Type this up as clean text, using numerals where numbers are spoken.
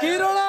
Kiro